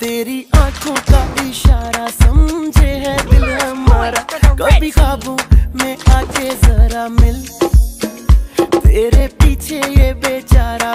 तेरी आंखों का इशारा समझे है दिल हमारा। कभी ख्वाबों में आके जरा मिल, तेरे पीछे ये बेचारा।